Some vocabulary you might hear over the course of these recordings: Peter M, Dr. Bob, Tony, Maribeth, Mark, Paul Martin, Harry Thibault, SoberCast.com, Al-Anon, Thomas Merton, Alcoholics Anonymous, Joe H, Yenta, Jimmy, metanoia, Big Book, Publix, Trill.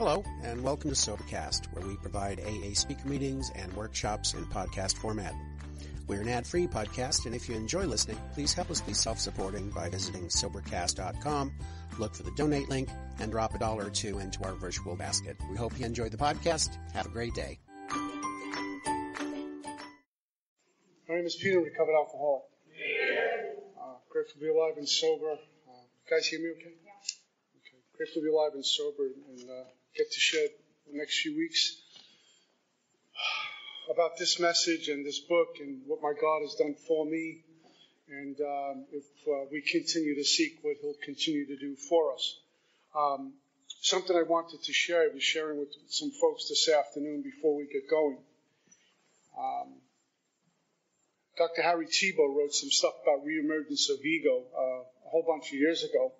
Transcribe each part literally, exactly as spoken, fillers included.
Hello, and welcome to SoberCast, where we provide A A speaker meetings and workshops in podcast format. We're an ad-free podcast, and if you enjoy listening, please help us be self-supporting by visiting SoberCast dot com, look for the donate link, and drop a dollar or two into our virtual basket. We hope you enjoyed the podcast. Have a great day. My name is Peter, recovered alcoholic. Uh, grateful to be alive and sober. Uh, you guys hear me okay? Yeah. Okay. Grateful to be alive and sober and uh, get to share the next few weeks about this message and this book and what my God has done for me, and um, if uh, we continue to seek what He'll continue to do for us. Um, something I wanted to share, I was sharing with some folks this afternoon before we get going. Um, Doctor Harry Thibault wrote some stuff about reemergence of ego uh, a whole bunch of years ago,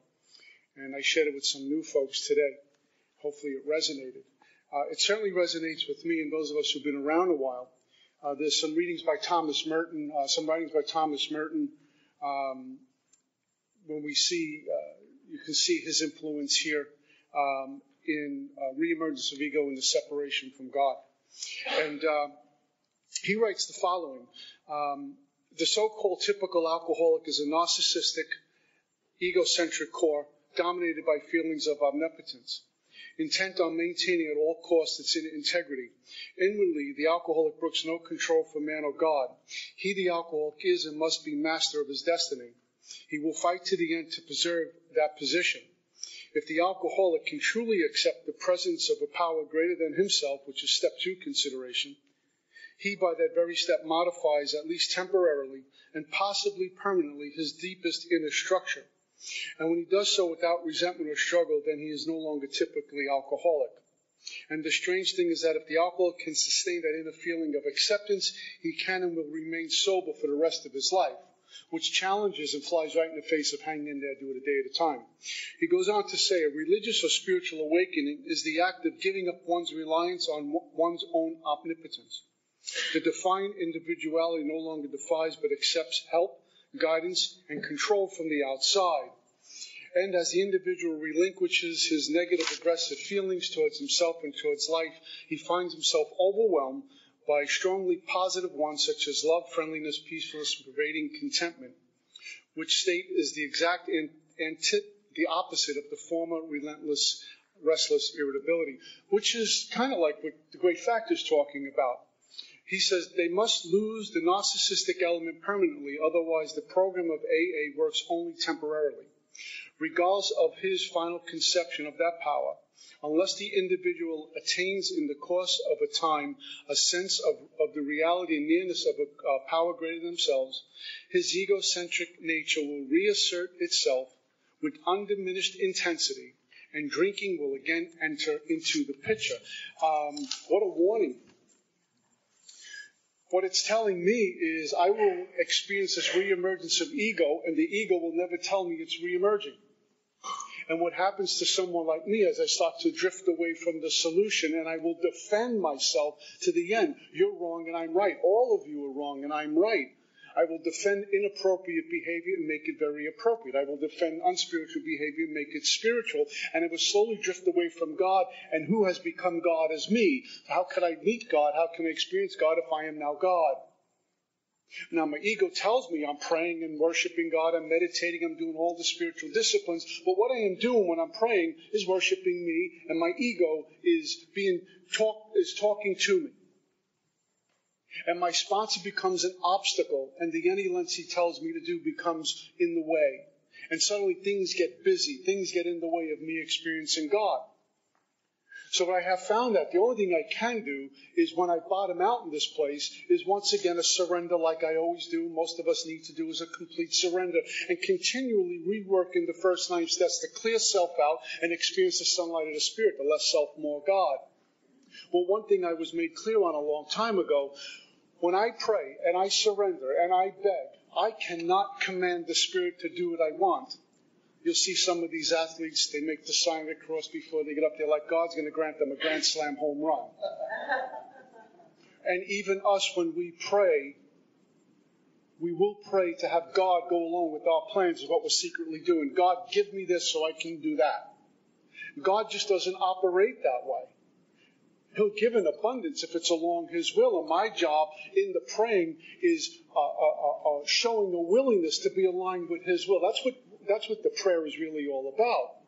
and I shared it with some new folks today. Hopefully it resonated. Uh, it certainly resonates with me and those of us who've been around a while. Uh, there's some readings by Thomas Merton, uh, some writings by Thomas Merton. Um, when we see, uh, you can see his influence here um, in uh, reemergence of ego and the separation from God. And uh, he writes the following. Um, the so-called typical alcoholic is a narcissistic, egocentric core dominated by feelings of omnipotence, intent on maintaining at all costs its integrity. Inwardly, the alcoholic brooks no control from man or God. He, the alcoholic, is and must be master of his destiny. He will fight to the end to preserve that position. If the alcoholic can truly accept the presence of a power greater than himself, which is step two consideration, he by that very step modifies, at least temporarily and possibly permanently, his deepest inner structure. And when he does so without resentment or struggle, then he is no longer typically alcoholic. And the strange thing is that if the alcoholic can sustain that inner feeling of acceptance, he can and will remain sober for the rest of his life, which challenges and flies right in the face of hanging in there, do it a day at a time. He goes on to say, a religious or spiritual awakening is the act of giving up one's reliance on one's own omnipotence. The defined individuality no longer defies but accepts help, guidance, and control from the outside. And as the individual relinquishes his negative aggressive feelings towards himself and towards life, he finds himself overwhelmed by strongly positive ones such as love, friendliness, peacefulness, and pervading contentment, which state is the exact and anti- the opposite of the former relentless, restless irritability, which is kind of like what the great factor is talking about. He says they must lose the narcissistic element permanently, otherwise the program of A A works only temporarily, regardless of his final conception of that power, unless the individual attains in the course of a time a sense of, of the reality and nearness of a, a power greater than themselves, his egocentric nature will reassert itself with undiminished intensity, and drinking will again enter into the picture. Um, what a warning. What it's telling me is I will experience this reemergence of ego, and the ego will never tell me it's reemerging. And what happens to someone like me as I start to drift away from the solution, and I will defend myself to the end. You're wrong and I'm right. All of you are wrong and I'm right. I will defend inappropriate behavior and make it very appropriate. I will defend unspiritual behavior and make it spiritual. And it will slowly drift away from God. And who has become God is me. How can I meet God? How can I experience God if I am now God? Now, my ego tells me I'm praying and worshiping God. I'm meditating. I'm doing all the spiritual disciplines. But what I am doing when I'm praying is worshiping me. And my ego is being talk, is talking to me. And my sponsor becomes an obstacle, and the any lens he tells me to do becomes in the way. And suddenly things get busy. Things get in the way of me experiencing God. So what I have found that the only thing I can do is when I bottom out in this place is once again a surrender like I always do. Most of us need to do is a complete surrender and continually rework in the first nine steps to clear self out and experience the sunlight of the spirit, the less self, more God. Well, one thing I was made clear on a long time ago, when I pray and I surrender and I beg, I cannot command the Spirit to do what I want. You'll see some of these athletes, they make the sign of the cross before they get up there like God's going to grant them a grand slam home run. And even us, when we pray, we will pray to have God go along with our plans of what we're secretly doing. God, give me this so I can do that. God just doesn't operate that way. He'll give an abundance if it's along His will. And my job in the praying is uh, uh, uh, showing a willingness to be aligned with His will. That's what that's what the prayer is really all about.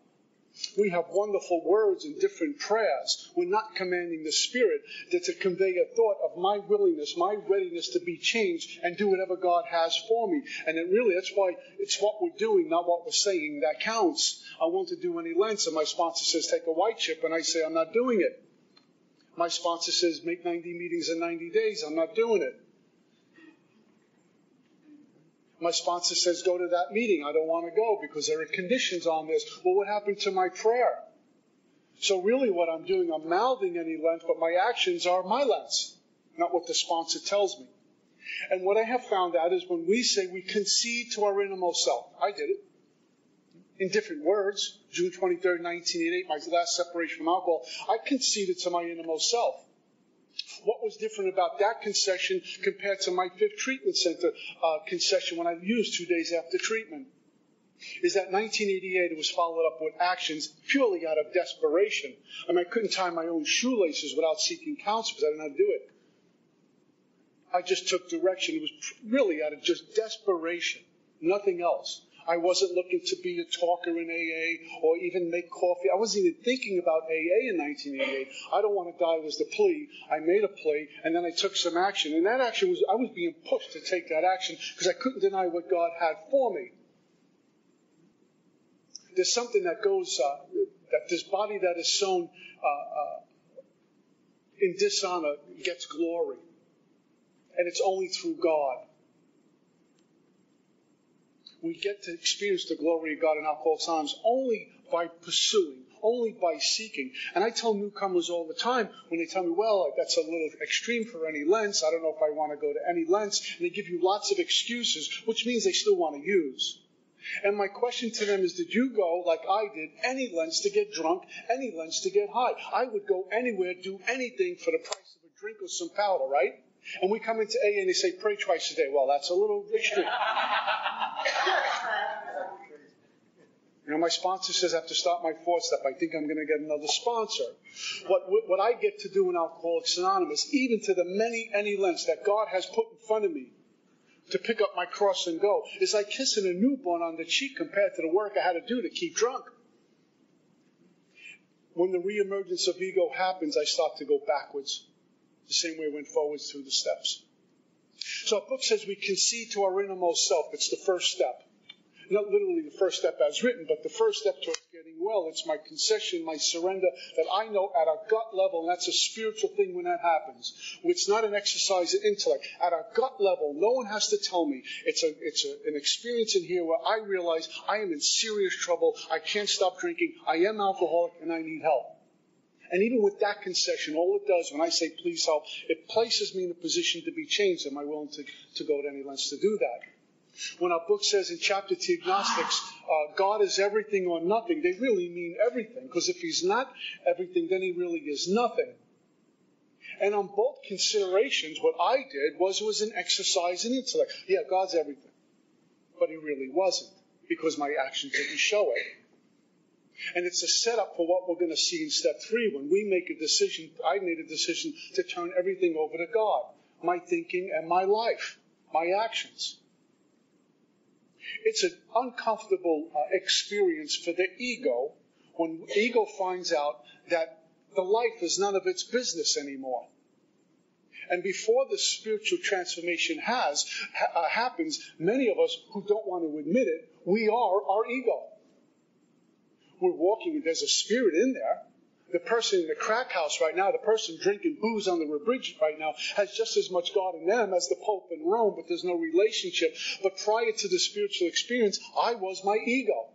We have wonderful words in different prayers. We're not commanding the Spirit that to convey a thought of my willingness, my readiness to be changed and do whatever God has for me. And it really, that's why it's what we're doing, not what we're saying, that counts. I want to do any lengths, and my sponsor says, take a white chip, and I say, I'm not doing it. My sponsor says, make ninety meetings in ninety days. I'm not doing it. My sponsor says, go to that meeting. I don't want to go because there are conditions on this. Well, what happened to my prayer? So really what I'm doing, I'm mouthing any length, but my actions are my lengths, not what the sponsor tells me. And what I have found out is when we say we concede to our innermost self, I did it. In different words, June twenty-third, nineteen eighty-eight, my last separation from alcohol, I conceded to my innermost self. What was different about that concession compared to my fifth treatment center uh, concession when I used two days after treatment? Is that nineteen eighty-eight, it was followed up with actions purely out of desperation. I mean, I couldn't tie my own shoelaces without seeking counsel because I didn't know how to do it. I just took direction. It was really out of just desperation, nothing else. I wasn't looking to be a talker in A A or even make coffee. I wasn't even thinking about A A in nineteen eighty-eight. I don't want to die was the plea. I made a plea, and then I took some action. And that action was, I was being pushed to take that action because I couldn't deny what God had for me. There's something that goes, uh, that this body that is sown uh, uh, in dishonor gets glory. And it's only through God. We get to experience the glory of God in Alcoholics Anonymous only by pursuing, only by seeking. And I tell newcomers all the time when they tell me, well, that's a little extreme for any lengths. I don't know if I want to go to any lengths. And they give you lots of excuses, which means they still want to use. And my question to them is, did you go, like I did, any lengths to get drunk, any lengths to get high? I would go anywhere, do anything for the price of a drink or some powder, right? And we come into A A and they say, pray twice a day. Well, that's a little extreme. You know, my sponsor says I have to stop my fourth step. I think I'm going to get another sponsor. What what I get to do in Alcoholics Anonymous, even to the many, any lengths that God has put in front of me to pick up my cross and go, is like kissing a newborn on the cheek compared to the work I had to do to keep drunk. When the reemergence of ego happens, I start to go backwards. The same way we went forwards through the steps. So our book says we concede to our innermost self. It's the first step. Not literally the first step as written, but the first step towards getting well. It's my concession, my surrender that I know at a gut level, and that's a spiritual thing when that happens. It's not an exercise in intellect. At a gut level, no one has to tell me. It's a, it's a, an experience in here where I realize I am in serious trouble. I can't stop drinking. I am alcoholic and I need help. And even with that concession, all it does, when I say, please help, it places me in a position to be changed. Am I willing to, to go to any lengths to do that? When our book says in chapter two, agnostics, uh, God is everything or nothing, they really mean everything. Because if he's not everything, then he really is nothing. And on both considerations, what I did was was an exercise in intellect. Yeah, God's everything. But he really wasn't, because my actions didn't show it. And it's a setup for what we're going to see in step three. When we make a decision, I made a decision to turn everything over to God. My thinking and my life. My actions. It's an uncomfortable uh, experience for the ego when ego finds out that the life is none of its business anymore. And before the spiritual transformation has ha- happens, many of us who don't want to admit it, we are our ego. We're walking and there's a spirit in there. The person in the crack house right now, the person drinking booze on the refrigerator right now, has just as much God in them as the Pope in Rome, but there's no relationship. But prior to the spiritual experience, I was my ego.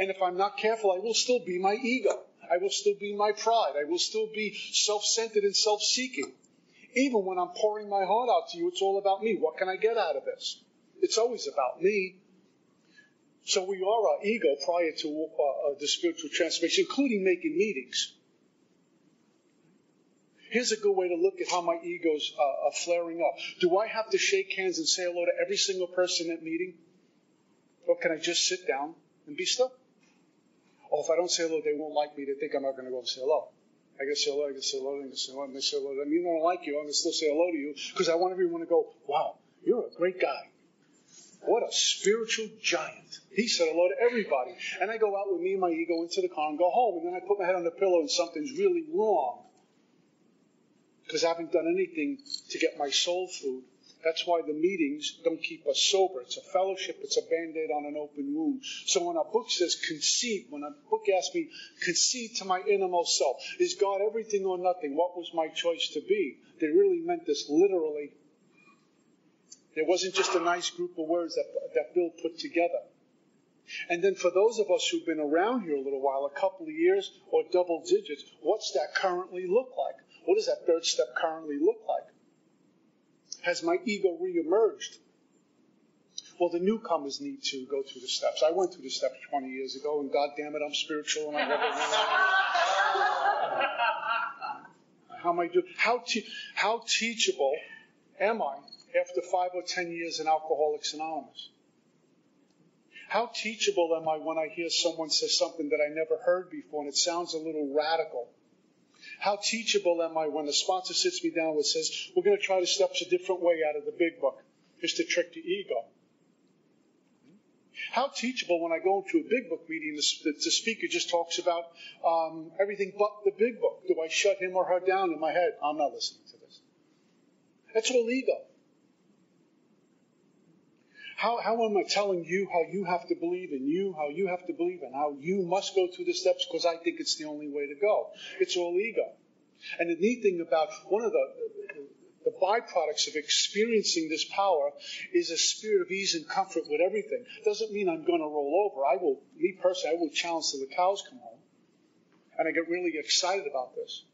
And if I'm not careful, I will still be my ego. I will still be my pride. I will still be self-centered and self-seeking. Even when I'm pouring my heart out to you, it's all about me. What can I get out of this? It's always about me. So we are our ego prior to uh, the spiritual transformation, including making meetings. Here's a good way to look at how my ego's uh, are flaring up. Do I have to shake hands and say hello to every single person at meeting? Or can I just sit down and be still? Or Well, if I don't say hello, they won't like me. They think I'm not going to go and say hello. I can say hello, I can say hello, I can say hello, I can say hello. I mean, I don't like you. I'm going to still say hello to you because I want everyone to go, wow, you're a great guy. What a spiritual giant. He said hello to everybody. And I go out with me and my ego into the car and go home. And then I put my head on the pillow and something's really wrong because I haven't done anything to get my soul food. That's why the meetings don't keep us sober. It's a fellowship. It's a Band-Aid on an open wound. So when our book says concede, when a book asks me, concede to my innermost self, is God everything or nothing? What was my choice to be? They really meant this literally. It wasn't just a nice group of words that, that Bill put together. And then for those of us who've been around here a little while, a couple of years or double digits, what's that currently look like? What does that third step currently look like? Has my ego reemerged? Well, the newcomers need to go through the steps. I went through the steps twenty years ago, and God damn it, I'm spiritual. And I never how am I doing? How, te- how teachable am I after five or ten years in Alcoholics Anonymous? How teachable am I when I hear someone say something that I never heard before, and it sounds a little radical? How teachable am I when the sponsor sits me down and says, we're going to try the steps a different way out of the big book, just to trick the ego? How teachable when I go into a big book meeting and the, the speaker just talks about um, everything but the big book? Do I shut him or her down in my head? I'm not listening to this. That's all ego. How, how am I telling you how you have to believe in you, how you have to believe in how you must go through the steps because I think it's the only way to go? It's all ego. And the neat thing about one of the, the, the byproducts of experiencing this power is a spirit of ease and comfort with everything. Doesn't mean I'm going to roll over. I will, me personally, I will challenge till the cows come home. And I get really excited about this.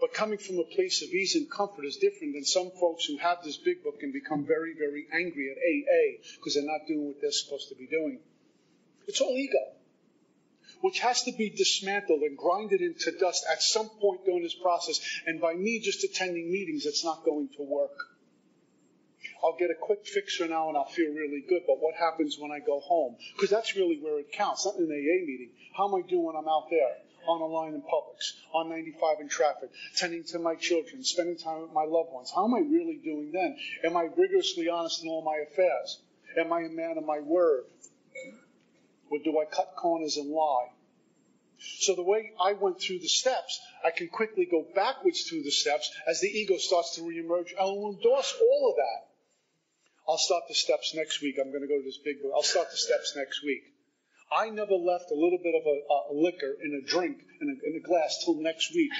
But coming from a place of ease and comfort is different than some folks who have this big book and become very, very angry at A A because they're not doing what they're supposed to be doing. It's all ego, which has to be dismantled and grinded into dust at some point during this process. And by me just attending meetings, it's not going to work. I'll get a quick fixer now and I'll feel really good. But what happens when I go home? Because that's really where it counts, not in an A A meeting. How am I doing when I'm out there? On a line in Publix, on ninety-five in traffic, tending to my children, spending time with my loved ones. How am I really doing then? Am I rigorously honest in all my affairs? Am I a man of my word? Or do I cut corners and lie? So the way I went through the steps, I can quickly go backwards through the steps as the ego starts to reemerge. I will endorse all of that. I'll start the steps next week. I'm going to go to this big book. I'll start the steps next week. I never left a little bit of a, a liquor in a drink, in a, in a glass, till next week.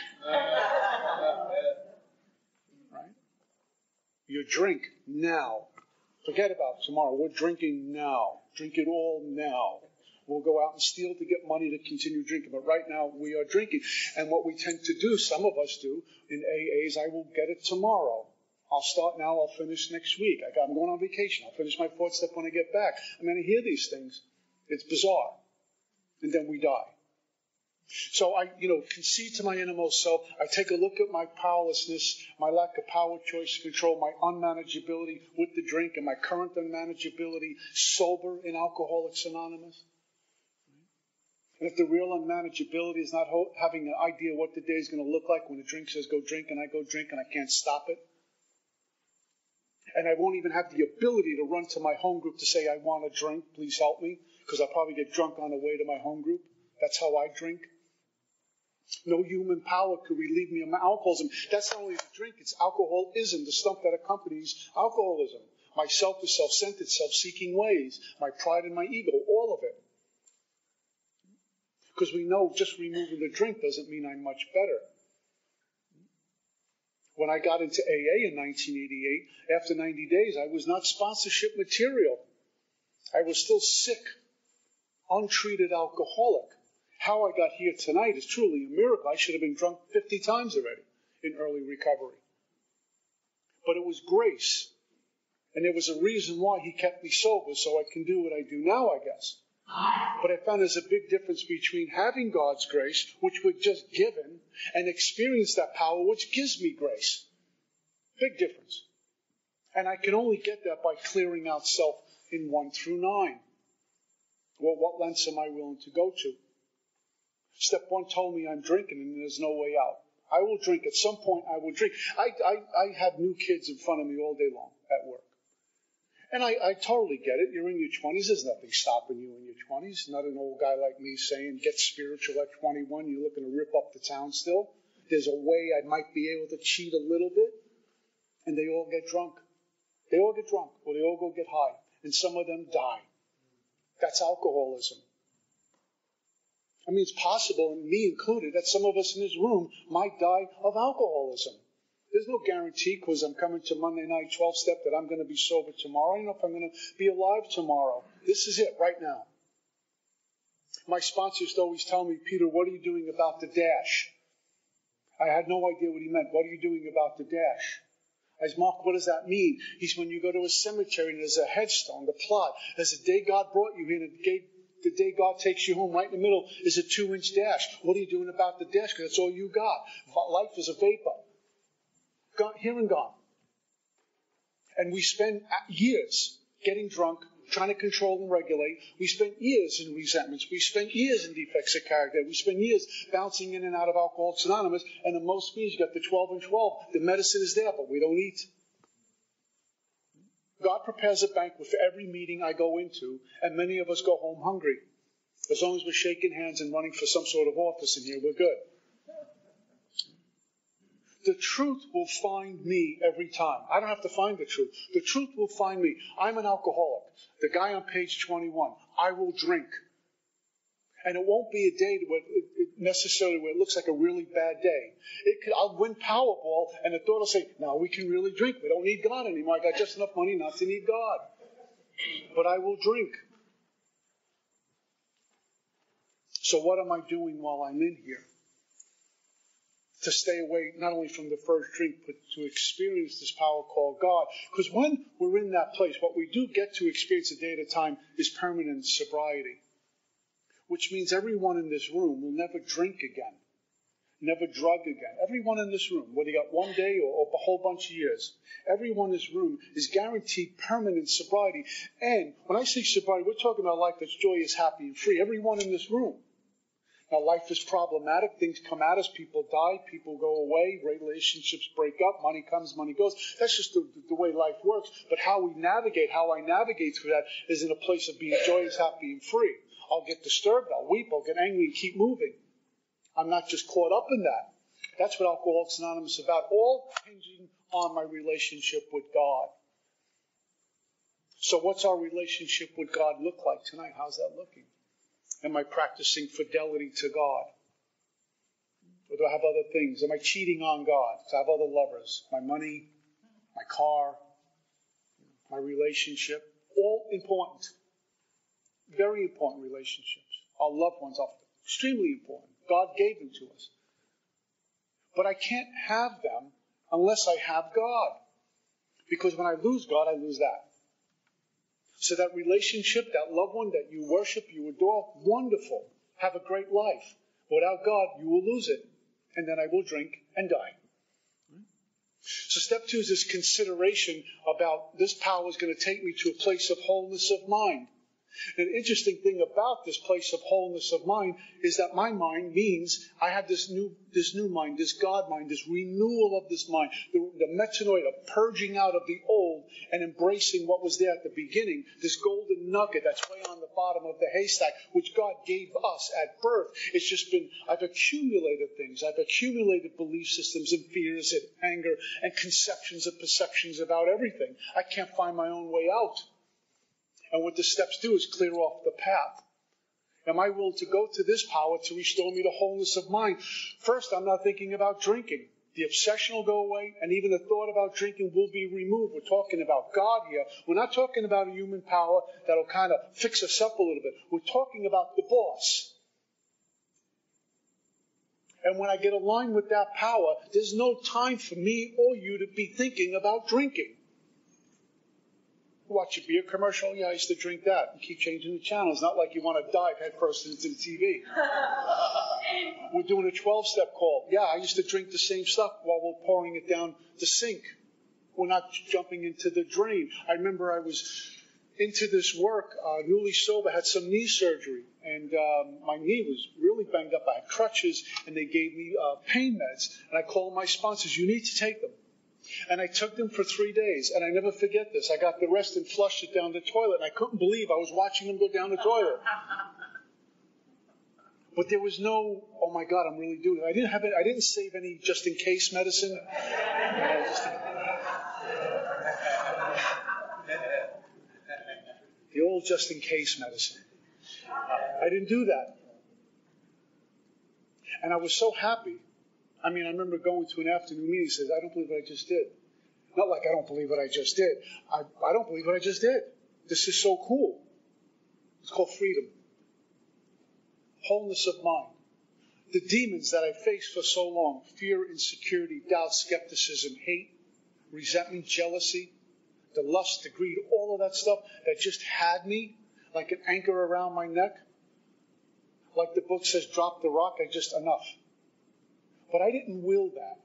Right? You drink now. Forget about tomorrow. We're drinking now. Drink it all now. We'll go out and steal to get money to continue drinking. But right now, we are drinking. And what we tend to do, some of us do, in A A is I will get it tomorrow. I'll start now. I'll finish next week. I got, I'm going on vacation. I'll finish my fourth step when I get back. I mean, I hear these things. It's bizarre. And then we die. So I, you know, concede to my innermost self. I take a look at my powerlessness, my lack of power, choice, control, my unmanageability with the drink, and my current unmanageability sober in Alcoholics Anonymous. And if the real unmanageability is not ho- having an idea what the day is going to look like when the drink says go drink, and I go drink, and I can't stop it. And I won't even have the ability to run to my home group to say, I want a drink, please help me. Because I'll probably get drunk on the way to my home group. That's how I drink. No human power could relieve me of my alcoholism. That's not only the drink, it's alcoholism, the stuff that accompanies alcoholism. My self is self-centered, self-seeking ways, my pride and my ego, all of it. Because we know just removing the drink doesn't mean I'm much better. When I got into A A in nineteen eighty-eight, after ninety days, I was not sponsorship material. I was still sick. Untreated alcoholic. How I got here tonight is truly a miracle. I should have been drunk fifty times already in early recovery. But it was grace. And there was a reason why he kept me sober, so I can do what I do now, I guess. But I found there's a big difference between having God's grace, which we're just given, and experience that power, which gives me grace. Big difference. And I can only get that by clearing out self in one through nine. Well, what lengths am I willing to go to? Step one told me I'm drinking and there's no way out. I will drink. At some point, I will drink. I, I, I have new kids in front of me all day long at work. And I, I totally get it. You're in your twenties. There's nothing stopping you in your twenties. Not an old guy like me saying, get spiritual at twenty-one. You're looking to rip up the town still. There's a way I might be able to cheat a little bit. And they all get drunk. They all get drunk. Or they all go get high. And some of them die. That's alcoholism. I mean, it's possible, and me included, that some of us in this room might die of alcoholism. There's no guarantee, because I'm coming to Monday night twelve-step, that I'm going to be sober tomorrow. I don't know if I'm going to be alive tomorrow. This is it right now. My sponsor used to always tell me, Peter, what are you doing about the dash? I had no idea what he meant. What are you doing about the dash? I said, Mark, what does that mean? He said, when you go to a cemetery and there's a headstone, the plot, there's a day God brought you here, and the gate. The day God takes you home, right in the middle, is a two-inch dash. What are you doing about the dash? Because that's all you got. Life is a vapor. Gone, here and gone. And we spend years getting drunk, trying to control and regulate. We spend years in resentments. We spend years in defects of character. We spend years bouncing in and out of Alcoholics Anonymous. And the most means, you got the twelve and twelve. The medicine is there, but we don't eat. God prepares a banquet for every meeting I go into, and many of us go home hungry. As long as we're shaking hands and running for some sort of office in here, we're good. The truth will find me every time. I don't have to find the truth. The truth will find me. I'm an alcoholic. The guy on page twenty-one. I will drink. And it won't be a day where it necessarily where it looks like a really bad day. It could, I'll win Powerball, and the thought will say, now we can really drink. We don't need God anymore. I got just enough money not to need God. But I will drink. So what am I doing while I'm in here? To stay away not only from the first drink, but to experience this power called God. Because when we're in that place, what we do get to experience a day at a time is permanent sobriety. Which means everyone in this room will never drink again, never drug again. Everyone in this room, whether you got one day or, or a whole bunch of years, everyone in this room is guaranteed permanent sobriety. And when I say sobriety, we're talking about life that's joyous, happy, and free. Everyone in this room. Now, life is problematic. Things come at us. People die. People go away. Relationships break up. Money comes, money goes. That's just the, the way life works. But how we navigate, how I navigate through that is in a place of being joyous, happy, and free. I'll get disturbed. I'll weep. I'll get angry and keep moving. I'm not just caught up in that. That's what Alcoholics Anonymous is about. All hinging on my relationship with God. So what's our relationship with God look like tonight? How's that looking? Am I practicing fidelity to God? Or do I have other things? Am I cheating on God? Do I have other lovers? My money, my car, my relationship. All important. Very important relationships. Our loved ones are extremely important. God gave them to us. But I can't have them unless I have God. Because when I lose God, I lose that. So that relationship, that loved one that you worship, you adore, wonderful. Have a great life. Without God, you will lose it. And then I will drink and die. So step two is this consideration about this power is going to take me to a place of wholeness of mind. And an interesting thing about this place of wholeness of mind is that my mind means I have this new this new mind, this God mind, this renewal of this mind, the, the metanoia, the purging out of the old and embracing what was there at the beginning, this golden nugget that's way on the bottom of the haystack, which God gave us at birth. It's just been, I've accumulated things. I've accumulated belief systems and fears and anger and conceptions and perceptions about everything. I can't find my own way out. And what the steps do is clear off the path. Am I willing to go to this power to restore me to wholeness of mind? First, I'm not thinking about drinking. The obsession will go away, and even the thought about drinking will be removed. We're talking about God here. We're not talking about a human power that'll kind of fix us up a little bit. We're talking about the boss. And when I get aligned with that power, there's no time for me or you to be thinking about drinking. Watch a beer commercial? Yeah, I used to drink that. You keep changing the channel. It's not like you want to dive headfirst into the T V. We're doing a twelve-step call. Yeah, I used to drink the same stuff while we're pouring it down the sink. We're not jumping into the drain. I remember I was into this work, uh, newly sober, had some knee surgery, and um, my knee was really banged up. I had crutches, and they gave me uh, pain meds, and I called my sponsors, you need to take them. And I took them for three days, and I never forget this. I got the rest and flushed it down the toilet, and I couldn't believe I was watching them go down the toilet. But there was no, oh my God, I'm really doing it. I didn't have it. I didn't save any just in case medicine. No, just in- the old just in case medicine. I didn't do that. And I was so happy. I mean, I remember going to an afternoon meeting and said, I don't believe what I just did. Not like I don't believe what I just did. I, I don't believe what I just did. This is so cool. It's called freedom. Wholeness of mind. The demons that I faced for so long, fear, insecurity, doubt, skepticism, hate, resentment, jealousy, the lust, the greed, all of that stuff that just had me like an anchor around my neck. Like the book says, drop the rock, I just, enough. But I didn't will that.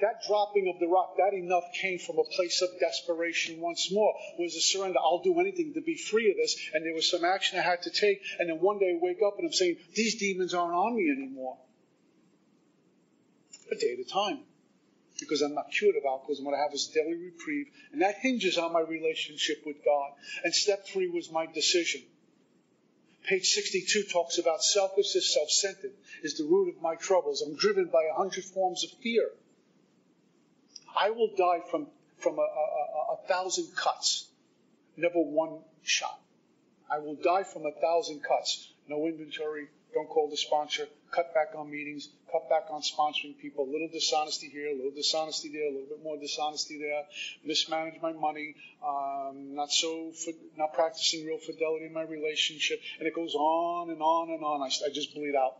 That dropping of the rock, that enough came from a place of desperation once more. It was a surrender. I'll do anything to be free of this. And there was some action I had to take. And then one day I wake up and I'm saying, these demons aren't on me anymore. A day at a time. Because I'm not cured of alcoholism. What I have is daily reprieve. And that hinges on my relationship with God. And step three was my decision. Page sixty-two talks about selfishness, self-centered is the root of my troubles. I'm driven by a hundred forms of fear. I will die from, from a, a, a thousand cuts, never one shot. I will die from a thousand cuts. No inventory, don't call the sponsor, cut back on meetings, cut back on sponsoring people, little dishonesty here, a little dishonesty there, a little bit more dishonesty there, mismanage my money, um, not so, for, not practicing real fidelity in my relationship, and it goes on and on and on. I, I just bleed out.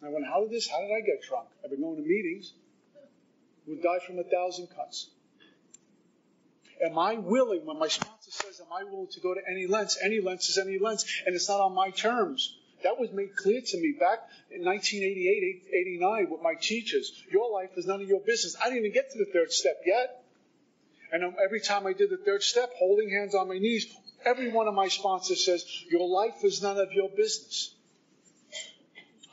And I went, how did this, how did I get drunk? I've been going to meetings. Would die from a thousand cuts. Am I willing, when my sponsor says, am I willing to go to any lengths? Any lengths is any lengths, and it's not on my terms. That was made clear to me back in nineteen eighty-eight, eighty-nine with my teachers. Your life is none of your business. I didn't even get to the third step yet. And every time I did the third step, holding hands on my knees, every one of my sponsors says, your life is none of your business.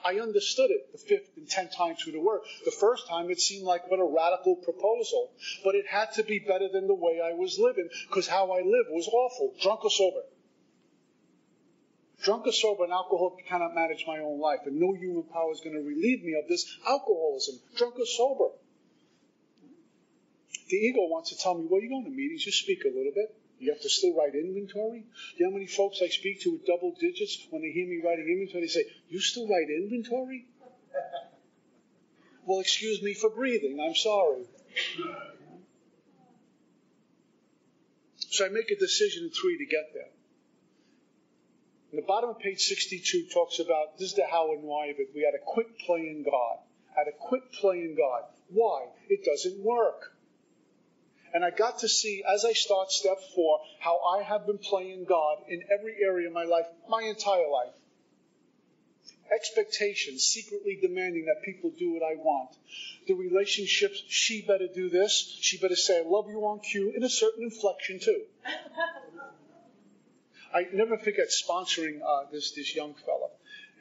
I understood it the fifth and tenth time through the work. The first time it seemed like what a radical proposal, but it had to be better than the way I was living because how I lived was awful, drunk or sober. Drunk or sober, an alcoholic cannot manage my own life, and no human power is going to relieve me of this alcoholism, drunk or sober. The ego wants to tell me, well, you're going to meetings, you speak a little bit. You have to still write inventory? You know how many folks I speak to with double digits, when they hear me writing inventory, they say, you still write inventory? Well, excuse me for breathing. I'm sorry. So I make a decision in three to get there. And the bottom of page sixty-two talks about, this is the how and why of it. We had to quit playing God. Had to quit playing God. Why? It doesn't work. And I got to see, as I start step four, how I have been playing God in every area of my life, my entire life. Expectations, secretly demanding that people do what I want. The relationships, she better do this. She better say, I love you on cue, in a certain inflection, too. I never forget sponsoring uh, this, this young fella.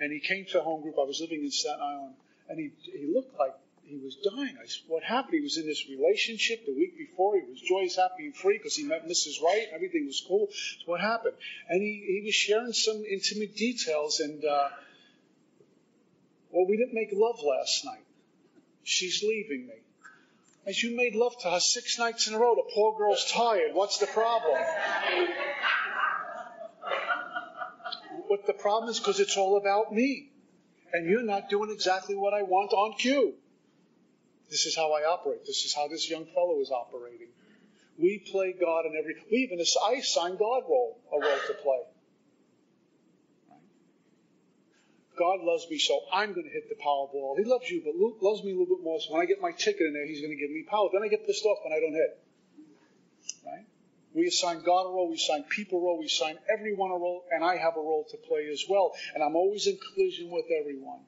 And he came to a home group. I was living in Staten Island. And he, he looked like he was dying. I said, what happened? He was in this relationship the week before. He was joyous, happy, and free because he met Missus Wright. Everything was cool. So what happened? And he, he was sharing some intimate details. And, uh, well, we didn't make love last night. She's leaving me. As you made love to her six nights in a row, the poor girl's tired. What's the problem? What the problem is because it's all about me. And you're not doing exactly what I want on cue. This is how I operate. This is how this young fellow is operating. We play God in every... We even I assign God role, a role to play. God loves me, so I'm going to hit the Powerball. He loves you, but loves me a little bit more, so when I get my ticket in there, he's going to give me power. Then I get pissed off when I don't hit. Right? We assign God a role, we assign people a role, we assign everyone a role, and I have a role to play as well. And I'm always in collision with everyone.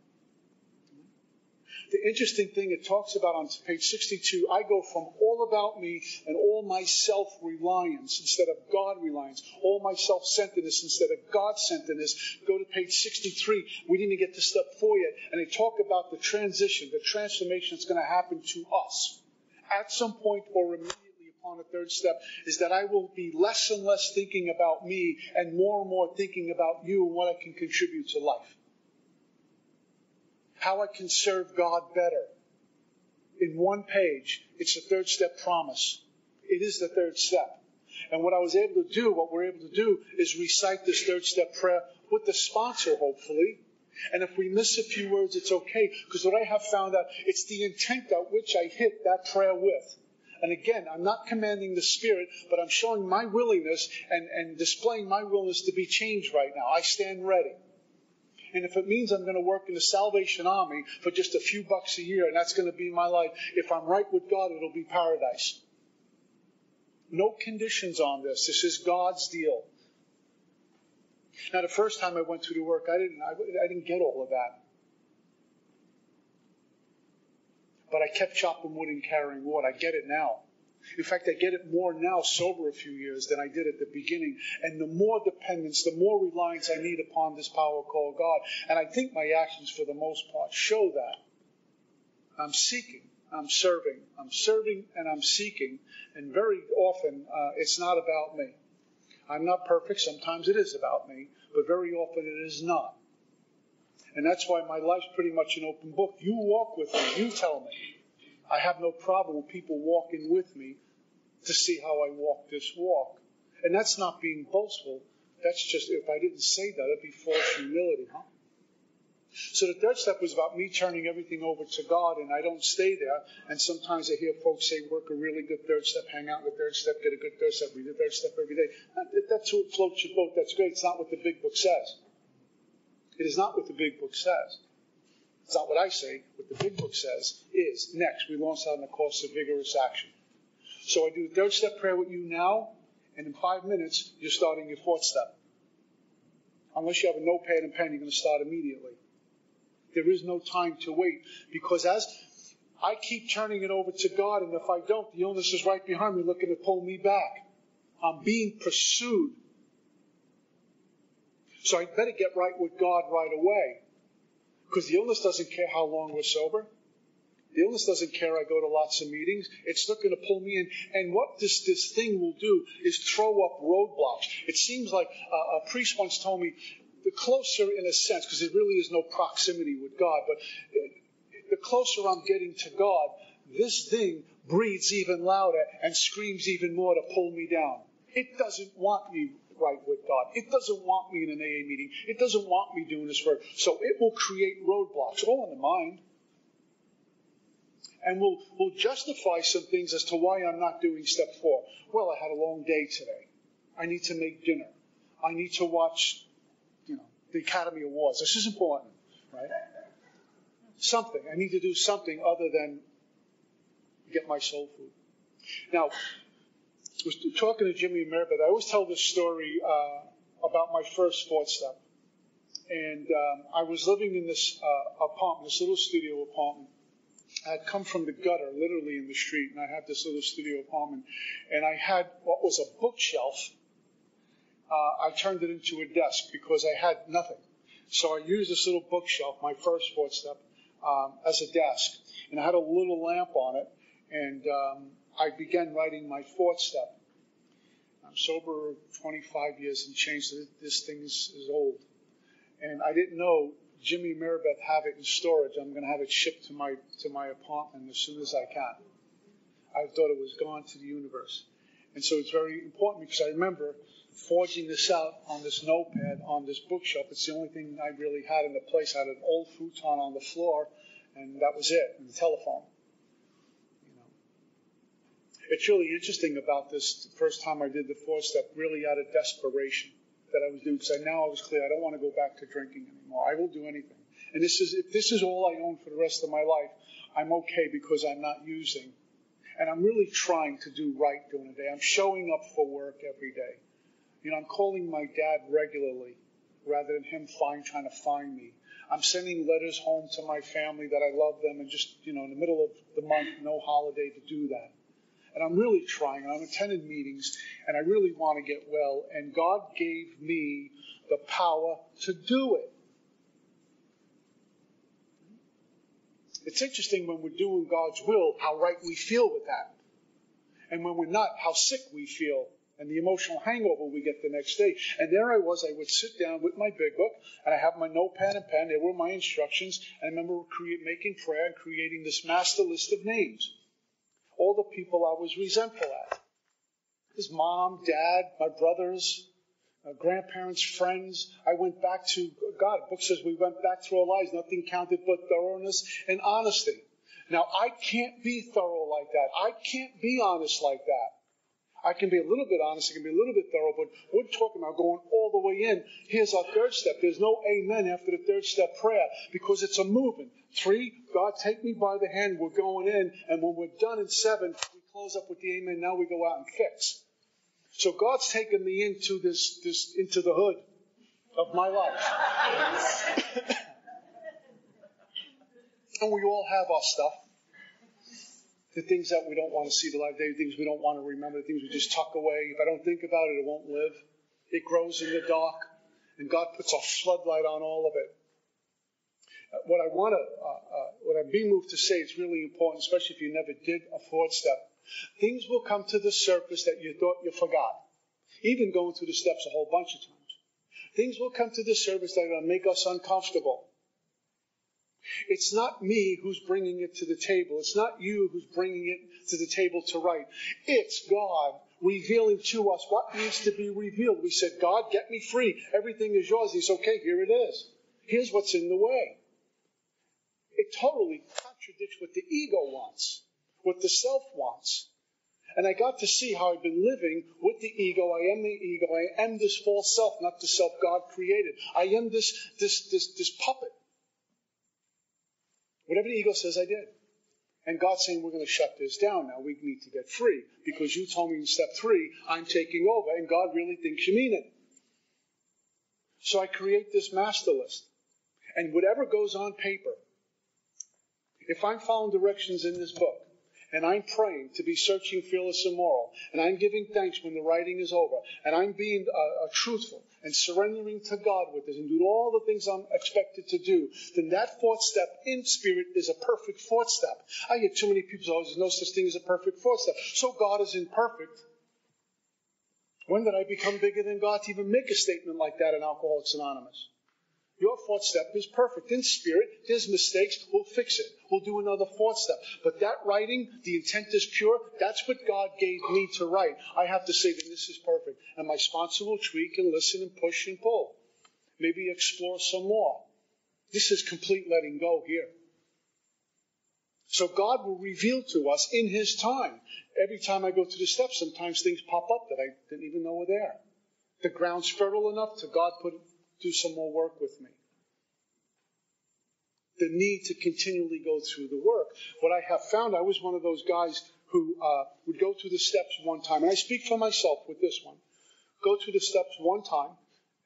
the interesting thing it talks about on page sixty-two, I go from all about me and all my self-reliance instead of God-reliance, all my self-centeredness instead of God-centeredness. Go to page sixty-three. We didn't even get to step four yet. And they talk about the transition, the transformation that's going to happen to us at some point or immediately. On the third step is that I will be less and less thinking about me and more and more thinking about you and what I can contribute to life. How I can serve God better. In one page, it's a third step promise. It is the third step. And what I was able to do, what we're able to do is recite this third step prayer with the sponsor, hopefully. And if we miss a few words, it's okay, because what I have found out, it's the intent at which I hit that prayer with. And again, I'm not commanding the Spirit, but I'm showing my willingness and, and displaying my willingness to be changed right now. I stand ready. And if it means I'm going to work in the Salvation Army for just a few bucks a year, and that's going to be my life, if I'm right with God, it'll be paradise. No conditions on this. This is God's deal. Now, the first time I went through the work, I didn't, I, I didn't get all of that. But I kept chopping wood and carrying wood. I get it now. In fact, I get it more now, sober a few years, than I did at the beginning. And the more dependence, the more reliance I need upon this power called God. And I think my actions, for the most part, show that. I'm seeking. I'm serving. I'm serving and I'm seeking. And very often, uh, it's not about me. I'm not perfect. Sometimes it is about me. But very often it is not. And that's why my life's pretty much an open book. You walk with me. You tell me. I have no problem with people walking with me to see how I walk this walk. And that's not being boastful. That's just, if I didn't say that, it'd be false humility, huh? So the third step was about me turning everything over to God, and I don't stay there. And sometimes I hear folks say, work a really good third step, hang out in the third step, get a good third step, read the third step every day. If that's what floats your boat, that's great. It's not what the big book says. It is not what the big book says. It's not what I say. What the big book says is, next, we launch out on the course of vigorous action. So I do the third step prayer with you now, and in five minutes, you're starting your fourth step. Unless you have a notepad and pen, you're going to start immediately. There is no time to wait, because as I keep turning it over to God, and if I don't, the illness is right behind me looking to pull me back. I'm being pursued. So I better get right with God right away, because the illness doesn't care how long we're sober. The illness doesn't care I go to lots of meetings. It's looking to pull me in. And what this, this thing will do is throw up roadblocks. It seems like uh, a priest once told me, the closer in a sense, because there really is no proximity with God, but the closer I'm getting to God, this thing breathes even louder and screams even more to pull me down. It doesn't want me right with God. It doesn't want me in an A A meeting. It doesn't want me doing this work. So it will create roadblocks, all in the mind. And we'll, we'll justify some things as to why I'm not doing step four. Well, I had a long day today. I need to make dinner. I need to watch, you know, the Academy Awards. This is important, right? Something. I need to do something other than get my soul food. Now, I was talking to Jimmy and Maribeth. I always tell this story uh, about my first fourth step. And um, I was living in this uh, apartment, this little studio apartment. I had come from the gutter, literally in the street, and I had this little studio apartment. And I had what was a bookshelf. Uh, I turned it into a desk because I had nothing. So I used this little bookshelf, my first fourth step, um, as a desk. And I had a little lamp on it. And um, I began writing my fourth step. I'm sober twenty-five years and change. This thing is, is old. And I didn't know Jimmy and Maribeth have it in storage. I'm going to have it shipped to my to my apartment as soon as I can. I thought it was gone to the universe. And so it's very important, because I remember forging this out on this notepad, on this bookshelf. It's the only thing I really had in the place. I had an old futon on the floor, and that was it, and the telephone. It's really interesting about this the first time I did the fourth step, really out of desperation that I was doing. Because I, now I was clear, I don't want to go back to drinking anymore. I will do anything. And this is if this is all I own for the rest of my life, I'm okay because I'm not using. And I'm really trying to do right during the day. I'm showing up for work every day. You know, I'm calling my dad regularly rather than him find, trying to find me. I'm sending letters home to my family that I love them, and just, you know, in the middle of the month, no holiday to do that. And I'm really trying. I've attended meetings, and I really want to get well. And God gave me the power to do it. It's interesting when we're doing God's will, how right we feel with that. And when we're not, how sick we feel and the emotional hangover we get the next day. And there I was, I would sit down with my big book, and I have my notepad and pen. There were my instructions. And I remember create, making prayer and creating this master list of names. All the people I was resentful at. His mom, dad, my brothers, my grandparents, friends. I went back to God. The book says we went back through our lives. Nothing counted but thoroughness and honesty. Now, I can't be thorough like that. I can't be honest like that. I can be a little bit honest. I can be a little bit thorough. But we're talking about going all the way in. Here's our third step. There's no amen after the third step prayer because it's a movement. Three, God, take me by the hand. We're going in. And when we're done in seven, we close up with the amen. Now we go out and fix. So God's taken me into this, this into the hood of my life. And we all have our stuff. The things that we don't want to see the light of day, the things we don't want to remember, the things we just tuck away. If I don't think about it, it won't live. It grows in the dark. And God puts a floodlight on all of it. What I want to, uh, uh, what I'm being moved to say is really important, especially if you never did a fourth step. Things will come to the surface that you thought you forgot, even going through the steps a whole bunch of times. Things will come to the surface that are going to make us uncomfortable. It's not me who's bringing it to the table. It's not you who's bringing it to the table to write. It's God revealing to us what needs to be revealed. We said, God, get me free. Everything is yours. He's okay. Here it is. Here's what's in the way. It totally contradicts what the ego wants, what the self wants. And I got to see how I've been living with the ego. I am the ego. I am this false self, not the self God created. I am this, this, this, this puppet. Whatever the ego says, I did. And God's saying, we're going to shut this down now. We need to get free. Because you told me in step three, I'm taking over. And God really thinks you mean it. So I create this master list. And whatever goes on paper, if I'm following directions in this book, and I'm praying to be searching, fearless, and moral, and I'm giving thanks when the writing is over, and I'm being uh, uh, truthful and surrendering to God with this and doing all the things I'm expected to do, then that fourth step in spirit is a perfect fourth step. I hear too many people say, oh, there's no such thing as a perfect fourth step. So God is imperfect. When did I become bigger than God to even make a statement like that in Alcoholics Anonymous? Your fourth step is perfect. In spirit, there's mistakes. We'll fix it. We'll do another fourth step. But that writing, the intent is pure. That's what God gave me to write. I have to say that this is perfect. And my sponsor will tweak and listen and push and pull. Maybe explore some more. This is complete letting go here. So God will reveal to us in His time. Every time I go through the steps, sometimes things pop up that I didn't even know were there. The ground's fertile enough to God put it. Do some more work with me. The need to continually go through the work. What I have found, I was one of those guys who uh, would go through the steps one time. And I speak for myself with this one. Go through the steps one time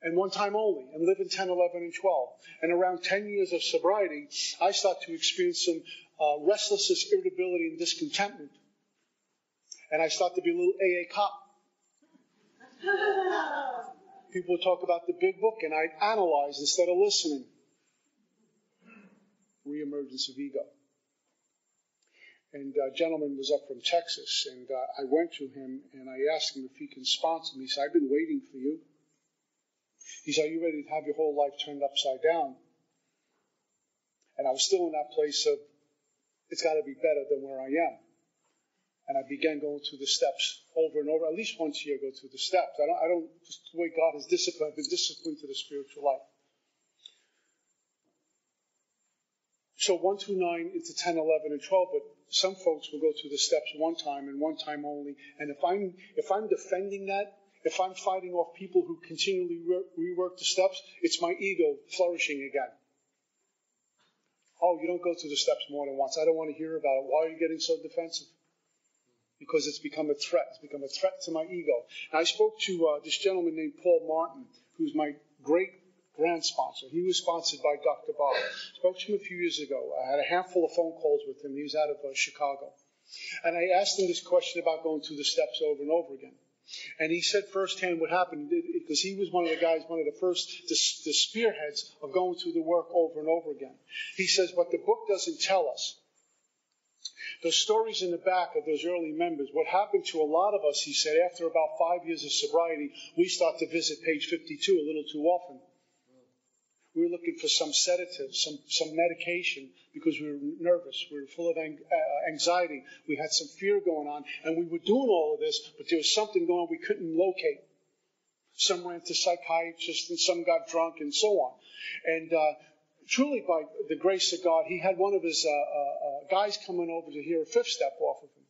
and one time only and live in ten, eleven, and twelve. And around ten years of sobriety, I start to experience some uh, restlessness, irritability, and discontentment. And I start to be a little A A cop. People talk about the big book, and I'd analyze instead of listening. Reemergence of ego. And a gentleman was up from Texas, and uh, I went to him, and I asked him if he can sponsor me. He said, I've been waiting for you. He said, are you ready to have your whole life turned upside down? And I was still in that place of, it's got to be better than where I am. And I began going through the steps over and over. At least once a year, I go through the steps. I don't, I don't, just the way God has disciplined, I've been disciplined to the spiritual life. So one through nine into ten, eleven, and twelve, but some folks will go through the steps one time and one time only. And if I'm, if I'm defending that, if I'm fighting off people who continually re- rework the steps, it's my ego flourishing again. Oh, you don't go through the steps more than once. I don't want to hear about it. Why are you getting so defensive? Because it's become a threat. It's become a threat to my ego. And I spoke to uh, this gentleman named Paul Martin, who's my great-grandson. Al-Anon sponsor. He was sponsored by Doctor Bob. Spoke to him a few years ago. I had a handful of phone calls with him. He was out of uh, Chicago. And I asked him this question about going through the steps over and over again. And he said firsthand what happened, because he was one of the guys, one of the first, the, the spearheads of going through the work over and over again. He says, what the book doesn't tell us, those stories in the back of those early members, what happened to a lot of us, he said, after about five years of sobriety, we start to visit page fifty-two a little too often. We were looking for some sedative, some, some medication, because we were nervous. We were full of ang- uh, anxiety. We had some fear going on, and we were doing all of this, but there was something going on we couldn't locate. Some ran to psychiatrists, and some got drunk, and so on. And uh, truly, by the grace of God, he had one of his uh, uh, uh, guys coming over to hear a fifth step off of him,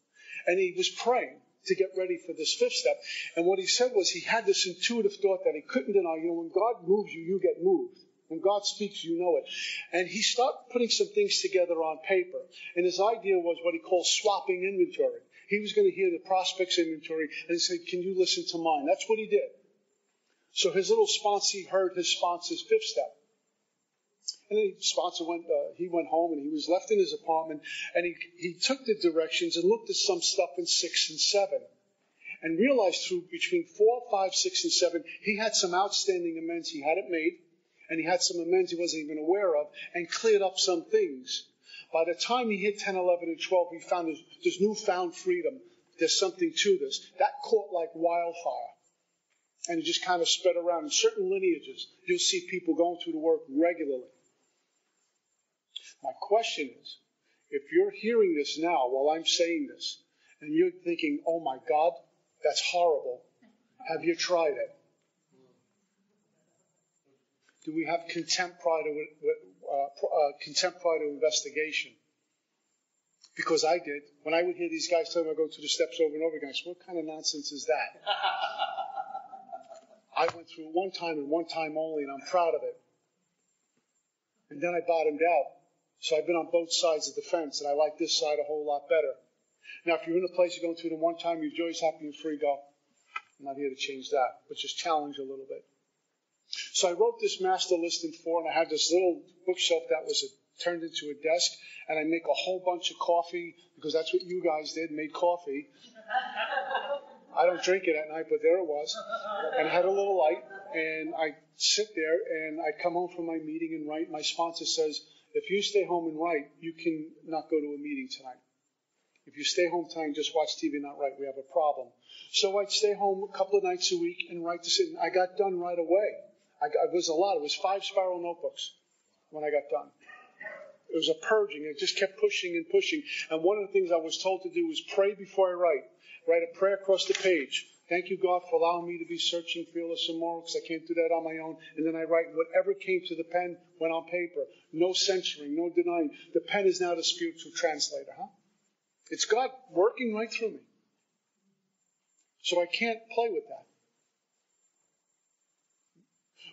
and he was praying to get ready for this fifth step. And what he said was he had this intuitive thought that he couldn't deny. You know, when God moves you, you get moved. When God speaks, you know it. And he started putting some things together on paper. And his idea was what he called swapping inventory. He was going to hear the prospect's inventory and say, can you listen to mine? That's what he did. So his little sponsor heard his sponsor's fifth step. And then the sponsor went, uh, he went home, and he was left in his apartment. And he, he took the directions and looked at some stuff in six and seven. And realized through between four, five, six, and seven, he had some outstanding amends he hadn't made. And he had some amends he wasn't even aware of, and cleared up some things. By the time he hit ten, eleven, and twelve, he found this, this newfound freedom. There's something to this. That caught like wildfire. And it just kind of spread around. In certain lineages, you'll see people going through the work regularly. My question is, if you're hearing this now while I'm saying this, and you're thinking, oh my God, that's horrible, have you tried it? Do we have contempt prior to, uh, uh, contempt prior to investigation? Because I did. When I would hear these guys tell me I go through the steps over and over again, I said, what kind of nonsense is that? I went through it one time and one time only, and I'm proud of it. And then I bottomed out. So I've been on both sides of the fence, and I like this side a whole lot better. Now, if you're in a place you're going through them one time, your joy's happy and free, go. I'm not here to change that, but just challenge a little bit. So I wrote this master list in four, and I had this little bookshelf that was a, turned into a desk, and I make a whole bunch of coffee, because that's what you guys did, made coffee. I don't drink it at night, but there it was. And I had a little light, and I sit there, and I come home from my meeting and write. My sponsor says, if you stay home and write, you can not go to a meeting tonight. If you stay home tonight and just watch T V, not write, we have a problem. So I'd stay home a couple of nights a week and write this in. I got done right away. I got, it was a lot. It was five spiral notebooks when I got done. It was a purging. It just kept pushing and pushing. And one of the things I was told to do was pray before I write. Write a prayer across the page. Thank you, God, for allowing me to be searching, fearless, and moral, because I can't do that on my own. And then I write, and whatever came to the pen went on paper. No censoring, no denying. The pen is now the spiritual translator, huh? It's God working right through me. So I can't play with that.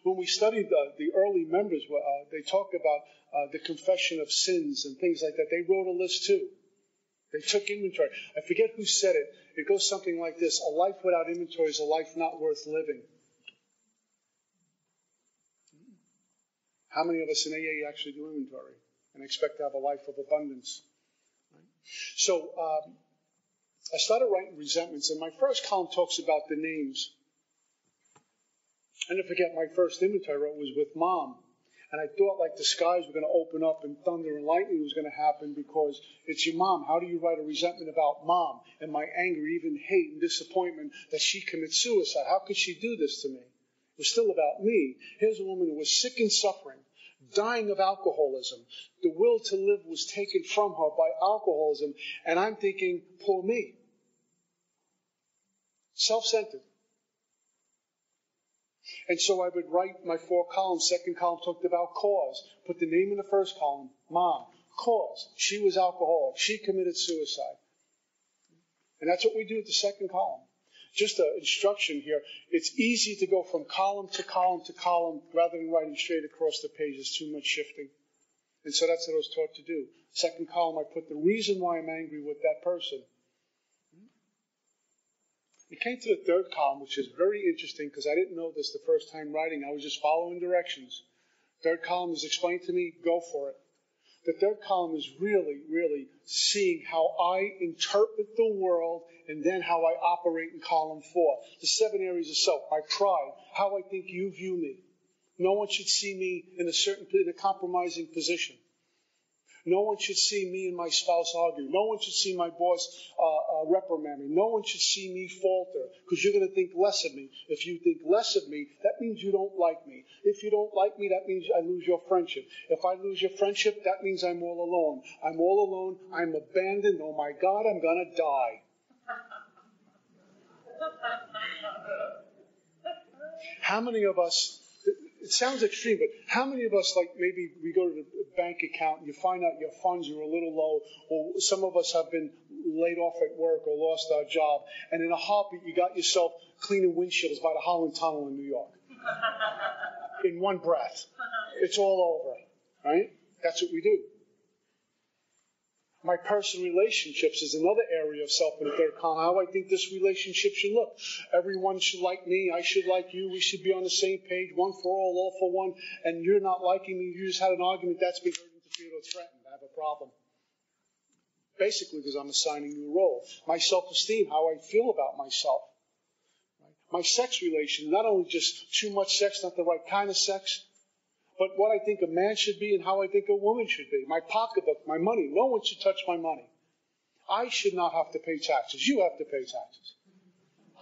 When we studied the, the early members, uh, they talk about uh, the confession of sins and things like that. They wrote a list too. They took inventory. I forget who said it. It goes something like this. A life without inventory is a life not worth living. How many of us in A A actually do inventory and expect to have a life of abundance? Right? So um, I started writing resentments, and my first column talks about the names. And I forget, my first inventory I wrote was with Mom. And I thought like the skies were going to open up and thunder and lightning was going to happen because it's your mom. How do you write a resentment about Mom and my anger, even hate and disappointment that she commits suicide? How could she do this to me? It was still about me. Here's a woman who was sick and suffering, dying of alcoholism. The will to live was taken from her by alcoholism. And I'm thinking, poor me. Self-centered. And so I would write my four columns. Second column talked about cause. Put the name in the first column, Mom. Cause. She was alcoholic. She committed suicide. And that's what we do with the second column. Just an instruction here. It's easy to go from column to column to column rather than writing straight across the page. There's too much shifting. And so that's what I was taught to do. Second column, I put the reason why I'm angry with that person. It came to the third column, which is very interesting because I didn't know this the first time writing. I was just following directions. Third column is explain to me, go for it. The third column is really, really seeing how I interpret the world and then how I operate in column four. The seven areas of self, my pride, how I think you view me. No one should see me in a certain, in a compromising position. No one should see me and my spouse argue. No one should see my boss uh, uh, reprimand me. No one should see me falter, because you're going to think less of me. If you think less of me, that means you don't like me. If you don't like me, that means I lose your friendship. If I lose your friendship, that means I'm all alone. I'm all alone. I'm abandoned. Oh, my God, I'm going to die. How many of us... It sounds extreme, but how many of us, like maybe we go to the bank account and you find out your funds are a little low, or some of us have been laid off at work or lost our job, and in a heartbeat you got yourself cleaning windshields by the Holland Tunnel in New York. In one breath. It's all over, right? That's what we do. My personal relationships is another area of self in the third column. How I think this relationship should look. Everyone should like me. I should like you. We should be on the same page. One for all, all for one. And you're not liking me. You just had an argument. That's been interfered or threatened. I have a problem. Basically, because I'm assigning you a role. My self-esteem, how I feel about myself. My sex relation, not only just too much sex, not the right kind of sex, but what I think a man should be and how I think a woman should be. My pocketbook, my money. No one should touch my money. I should not have to pay taxes. You have to pay taxes.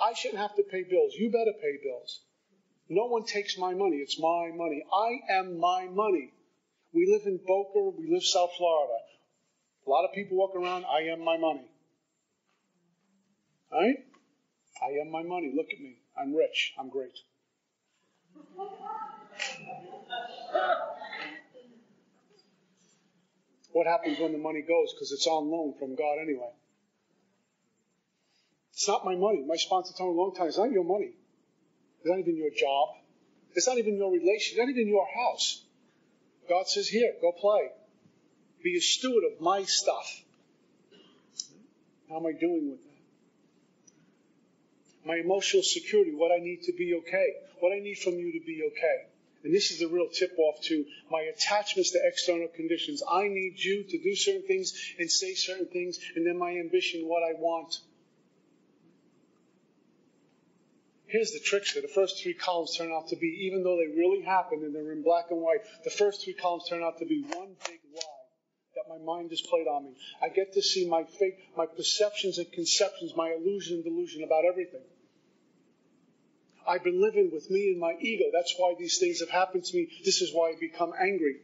I shouldn't have to pay bills. You better pay bills. No one takes my money. It's my money. I am my money. We live in Boca. We live South Florida. A lot of people walk around, I am my money. All right? I am my money. Look at me. I'm rich. I'm great. What happens when the money goes? Because it's on loan from God anyway. It's not my money. My sponsor told me a long time, it's not your money. It's not even your job. It's not even your relation. It's not even your house. God says, here, go play. Be a steward of my stuff. How am I doing with that? My emotional security, what I need to be okay. What I need from you to be okay. And this is the real tip-off to my attachments to external conditions. I need you to do certain things and say certain things, and then my ambition, what I want. Here's the trickster. The first three columns turn out to be, even though they really happened and they're in black and white, the first three columns turn out to be one big lie that my mind has played on me. I get to see my fake, my perceptions and conceptions, my illusion and delusion about everything. I've been living with me and my ego. That's why these things have happened to me. This is why I become angry.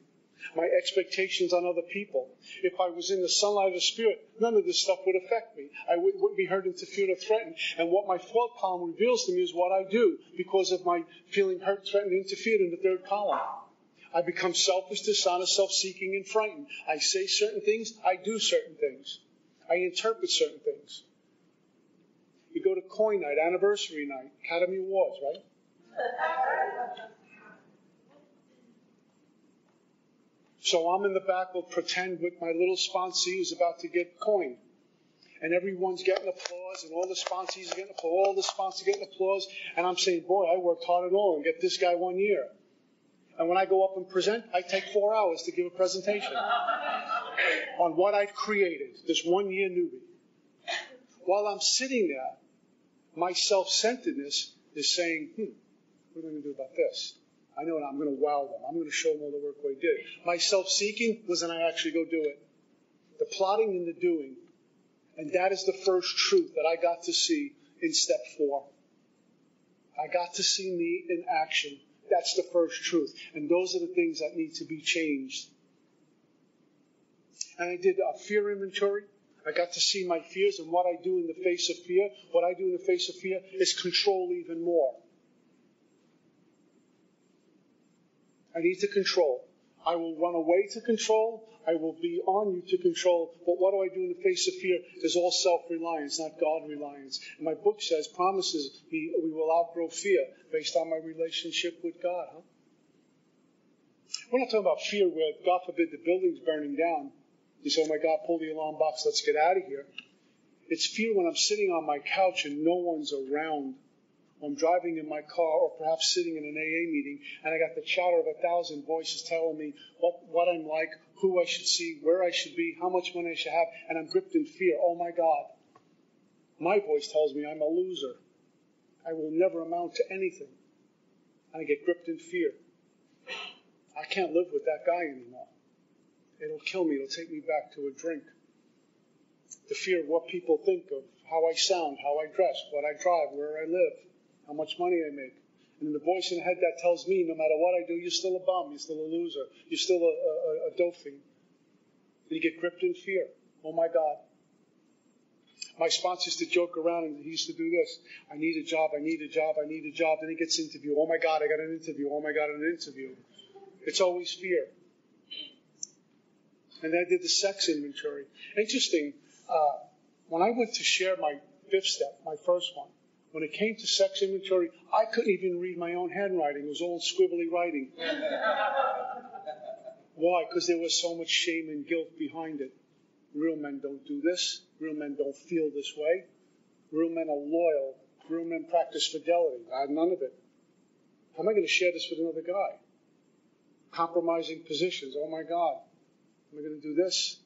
My expectations on other people. If I was in the sunlight of the Spirit, none of this stuff would affect me. I wouldn't be hurt, interfered, or threatened. And what my fourth column reveals to me is what I do because of my feeling hurt, threatened, interfered in the third column. I become selfish, dishonest, self-seeking, and frightened. I say certain things. I do certain things. I interpret certain things. You go to coin night, anniversary night, Academy Awards, right? So I'm in the back, will pretend with my little sponsee who's about to get coined. And everyone's getting applause, and all the sponsees are getting applause, all the sponsors getting applause. And I'm saying, boy, I worked hard at all and get this guy one year. And when I go up and present, I take four hours to give a presentation on what I've created, this one-year newbie. While I'm sitting there, my self-centeredness is saying, hmm, what am I going to do about this? I know I'm going to wow them. I'm going to show them all the work I did. My self-seeking was, and I actually go do it. The plotting and the doing. And that is the first truth that I got to see in step four. I got to see me in action. That's the first truth. And those are the things that need to be changed. And I did a fear inventory. I got to see my fears, and what I do in the face of fear, what I do in the face of fear is control even more. I need to control. I will run away to control. I will be on you to control. But what do I do in the face of fear is all self-reliance, not God-reliance. And my book says, promises me we will outgrow fear based on my relationship with God. Huh? We're not talking about fear where, God forbid, the building's burning down. You say, oh my God, pull the alarm box, let's get out of here. It's fear when I'm sitting on my couch and no one's around, I'm driving in my car or perhaps sitting in an A A meeting, and I got the chatter of a thousand voices telling me what, what I'm like, who I should see, where I should be, how much money I should have, and I'm gripped in fear. Oh, my God. My voice tells me I'm a loser. I will never amount to anything. And I get gripped in fear. I can't live with that guy anymore. It'll kill me. It'll take me back to a drink. The fear of what people think of, how I sound, how I dress, what I drive, where I live, how much money I make. And the voice in the head that tells me, no matter what I do, you're still a bum, you're still a loser, you're still a, a, a dope fiend. And you get gripped in fear. Oh, my God. My sponsor used to joke around, and he used to do this. I need a job, I need a job, I need a job. Then he gets an interview. Oh, my God, I got an interview. Oh, my God, an interview. It's always fear. And then I did the sex inventory. Interesting. Uh, when I went to share my fifth step, my first one, when it came to sex inventory, I couldn't even read my own handwriting. It was all squibbly writing. Why? Because there was so much shame and guilt behind it. Real men don't do this. Real men don't feel this way. Real men are loyal. Real men practice fidelity. I had none of it. How am I going to share this with another guy? Compromising positions. Oh, my God. Am I going to do this?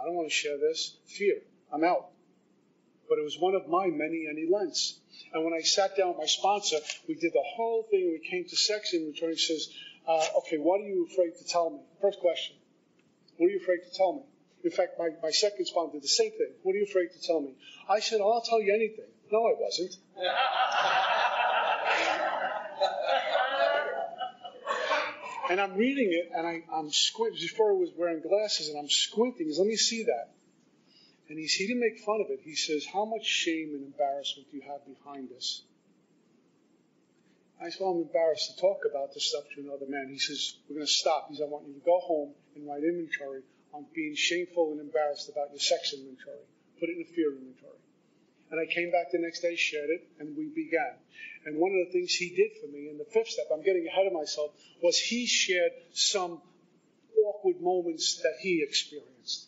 I don't want to share this. Fear. I'm out. But it was one of my many, any lengths. And when I sat down with my sponsor, we did the whole thing. We came to sex inventory. He says, uh, okay, what are you afraid to tell me? First question. What are you afraid to tell me? In fact, my, my second sponsor did the same thing. What are you afraid to tell me? I said, oh, I'll tell you anything. No, I wasn't. And I'm reading it, and I, I'm squinting. Before I was wearing glasses, and I'm squinting. He says, let me see that. And he's, he didn't make fun of it. He says, how much shame and embarrassment do you have behind this? I said, well, I'm embarrassed to talk about this stuff to another man. He says, we're going to stop. He says, I want you to go home and write inventory on being shameful and embarrassed about your sex inventory. Put it in a fear inventory. And I came back the next day, shared it, and we began. And one of the things he did for me in the fifth step, I'm getting ahead of myself, was he shared some awkward moments that he experienced.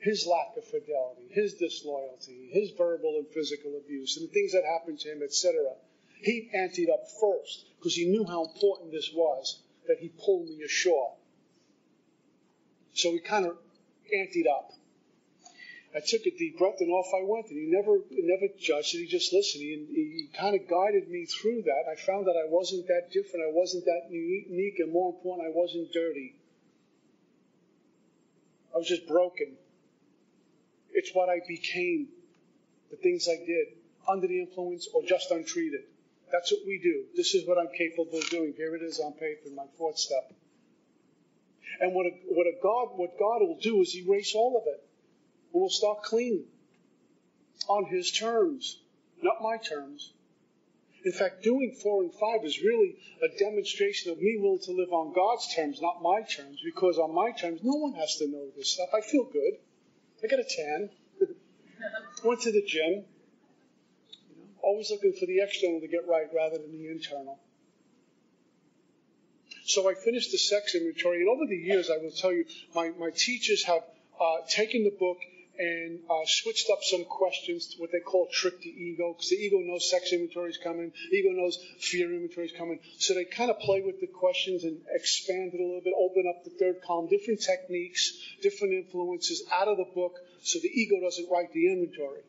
His lack of fidelity, his disloyalty, his verbal and physical abuse, and the things that happened to him, et cetera. He anteed up first because he knew how important this was, that he pulled me ashore. So he kind of anteed up. I took a deep breath, and off I went. And he never never judged it. He just listened. He, he kind of guided me through that. I found that I wasn't that different. I wasn't that unique. And more important, I wasn't dirty. I was just broken. It's what I became, the things I did, under the influence or just untreated. That's what we do. This is what I'm capable of doing. Here it is on paper in my fourth step. And what a, what a God, what God will do is erase all of it. And we'll start clean on his terms, not my terms. In fact, doing four and five is really a demonstration of me willing to live on God's terms, not my terms, because on my terms, no one has to know this stuff. I feel good. I got a tan. Went to the gym. You know, always looking for the external to get right rather than the internal. So I finished the sex inventory, and over the years, I will tell you, my, my teachers have uh, taken the book and uh, switched up some questions to what they call trick the ego, because the ego knows sex inventory is coming, the ego knows fear inventory is coming. So they kind of play with the questions and expand it a little bit, open up the third column, different techniques, different influences out of the book, so the ego doesn't write the inventory.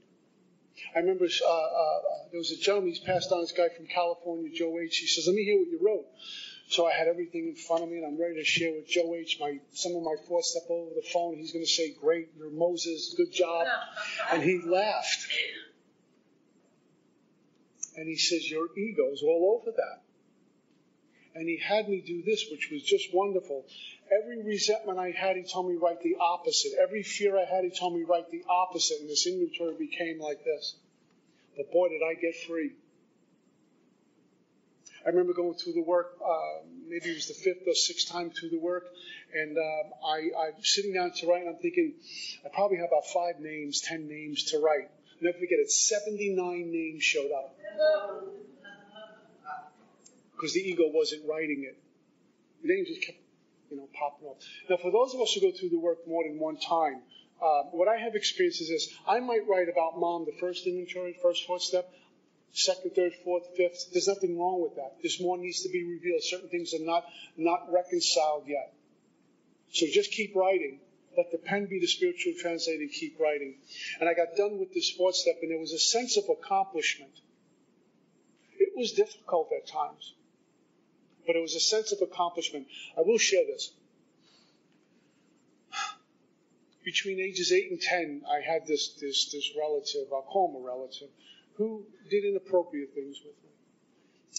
I remember uh, uh, there was a gentleman, he's passed on, this guy from California, Joe H. He says, let me hear what you wrote. So I had everything in front of me, and I'm ready to share with Joe H. my, some of my fourth step over the phone. He's going to say, great, you're Moses, good job. And he laughed. And he says, your ego's all over that. And he had me do this, which was just wonderful. Every resentment I had, he told me write the opposite. Every fear I had, he told me write the opposite. And this inventory became like this. But boy, did I get free. I remember going through the work, uh, maybe it was the fifth or sixth time through the work, and um, I, I'm sitting down to write, and I'm thinking, I probably have about five names, ten names to write. Never forget it, seventy-nine names showed up. Because the ego wasn't writing it. The names just kept, you know, popping up. Now, for those of us who go through the work more than one time, uh, what I have experienced is this. I might write about mom, the first inventory, first fourth step, second, third, fourth, fifth. There's nothing wrong with that. There's more needs to be revealed. Certain things are not, not reconciled yet. So just keep writing. Let the pen be the spiritual translator and keep writing. And I got done with this fourth step, and there was a sense of accomplishment. It was difficult at times, but it was a sense of accomplishment. I will share this. Between ages eight and ten, I had this this this relative, I'll call him a relative, who did inappropriate things with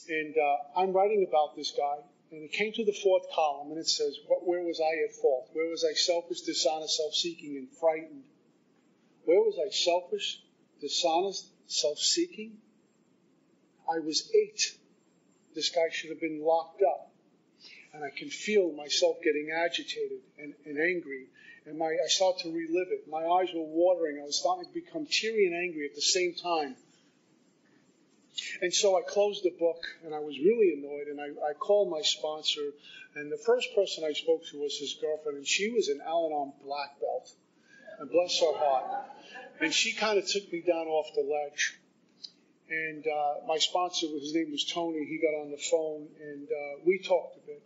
me. And uh, I'm writing about this guy, and it came to the fourth column, and it says, what, where was I at fault? Where was I selfish, dishonest, self-seeking, and frightened? Where was I selfish, dishonest, self-seeking? I was eight. This guy should have been locked up. And I can feel myself getting agitated and, and angry. And my, I start to relive it. My eyes were watering. I was starting to become teary and angry at the same time. And so I closed the book, and I was really annoyed. And I, I called my sponsor. And the first person I spoke to was his girlfriend. And she was an Al-Anon black belt. And bless her heart. And she kind of took me down off the ledge. And uh, my sponsor, his name was Tony. He got on the phone, and uh, we talked a bit.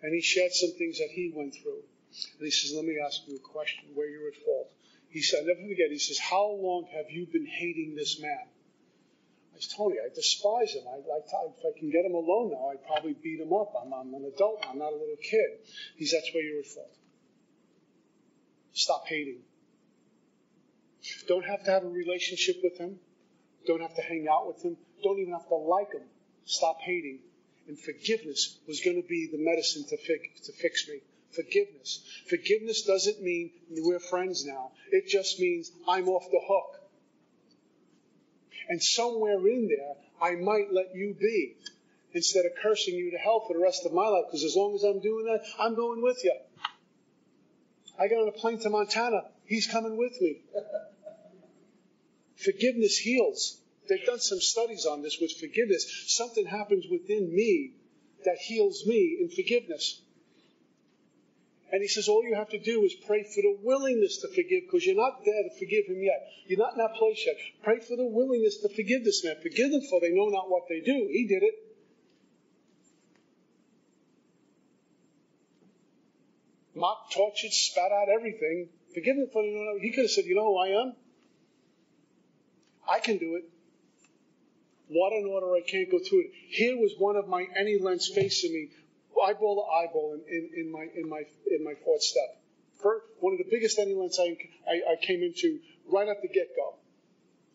And he shared some things that he went through. And he says, let me ask you a question, where you're at fault. He said, I'll never forget, he says, how long have you been hating this man? I said, Tony, I despise him. I, I, if I can get him alone now, I'd probably beat him up. I'm, I'm an adult. I'm not a little kid. He says, that's where you're at fault. Stop hating. Don't have to have a relationship with him. Don't have to hang out with him. Don't even have to like him. Stop hating. And forgiveness was going to be the medicine to fix, to fix me. Forgiveness. Forgiveness doesn't mean we're friends now. It just means I'm off the hook. And somewhere in there, I might let you be instead of cursing you to hell for the rest of my life, because as long as I'm doing that, I'm going with you. I got on a plane to Montana. He's coming with me. Forgiveness heals. They've done some studies on this with forgiveness. Something happens within me that heals me in forgiveness. And he says, all you have to do is pray for the willingness to forgive, because you're not there to forgive him yet. You're not in that place yet. Pray for the willingness to forgive this man. Forgive them, for they know not what they do. He did it. Mocked, tortured, spat out everything. Forgive them, for they know not. He could have said, you know who I am? I can do it. Water and order, I can't go through it. Here was one of my any lens facing me, eyeball to eyeball, in, in, in my in my in my fourth step. First, one of the biggest any lens I, I I came into right at the get go.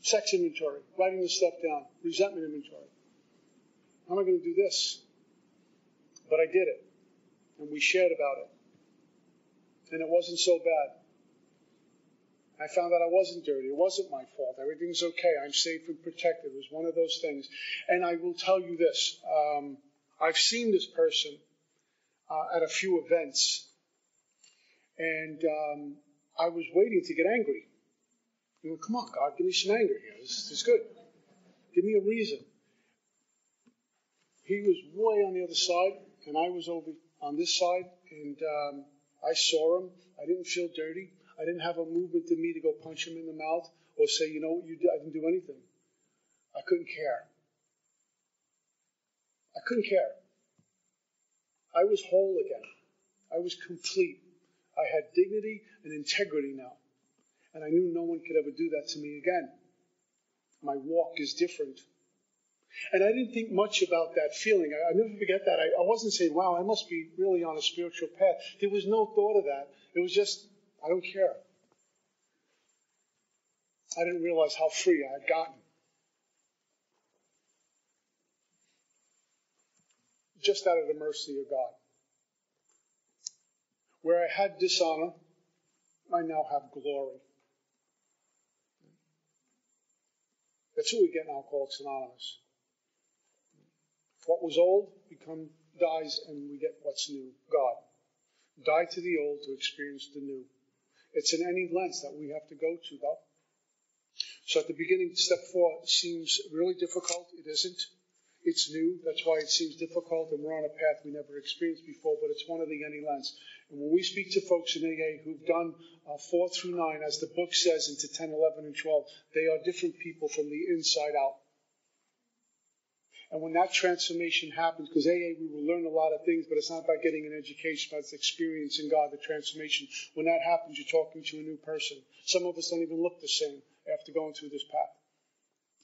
Sex inventory, writing this stuff down, resentment inventory. How am I going to do this? But I did it, and we shared about it, and it wasn't so bad. I found out I wasn't dirty. It wasn't my fault. Everything's okay. I'm safe and protected. It was one of those things. And I will tell you this. Um, I've seen this person uh, at a few events. And um, I was waiting to get angry. You know, come on, God, give me some anger here. This, this is good. Give me a reason. He was way on the other side, and I was over on this side. And um, I saw him. I didn't feel dirty. I didn't have a movement in me to go punch him in the mouth or say, you know what you did? I didn't do anything. I couldn't care. I couldn't care. I was whole again. I was complete. I had dignity and integrity now. And I knew no one could ever do that to me again. My walk is different. And I didn't think much about that feeling. I, I never forget that. I, I wasn't saying, wow, I must be really on a spiritual path. There was no thought of that. It was just... I don't care. I didn't realize how free I had gotten. Just out of the mercy of God. Where I had dishonor, I now have glory. That's what we get in Alcoholics Anonymous. What was old become dies, and we get what's new, God. Die to the old to experience the new. It's in any lens that we have to go to, though. So at the beginning, step four seems really difficult. It isn't. It's new. That's why it seems difficult, and we're on a path we never experienced before, but it's one of the any lens. And when we speak to folks in A A who've done uh, four through nine, as the book says, into ten, eleven, and twelve, they are different people from the inside out. And when that transformation happens, because A A, we will learn a lot of things, but it's not about getting an education, but it's experiencing God, the transformation. When that happens, you're talking to a new person. Some of us don't even look the same after going through this path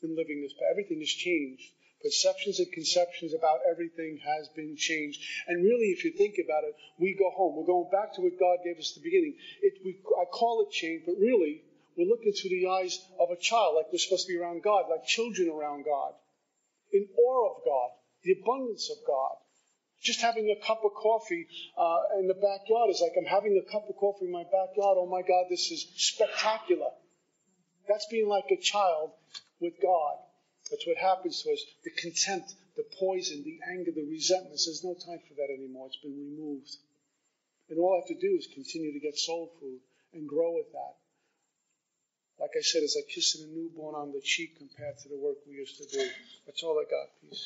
and living this path. Everything has changed. Perceptions and conceptions about everything has been changed. And really, if you think about it, we go home. We're going back to what God gave us at the beginning. It, we, I call it change, but really, we're looking through the eyes of a child, like we're supposed to be around God, like children around God, in awe of God, the abundance of God. Just having a cup of coffee uh, in the backyard is like, I'm having a cup of coffee in my backyard. Oh, my God, this is spectacular. That's being like a child with God. That's what happens to us. The contempt, the poison, the anger, the resentment. There's no time for that anymore. It's been removed. And all I have to do is continue to get soul food and grow with that. Like I said, it's like kissing a newborn on the cheek compared to the work we used to do. That's all I got. Peace.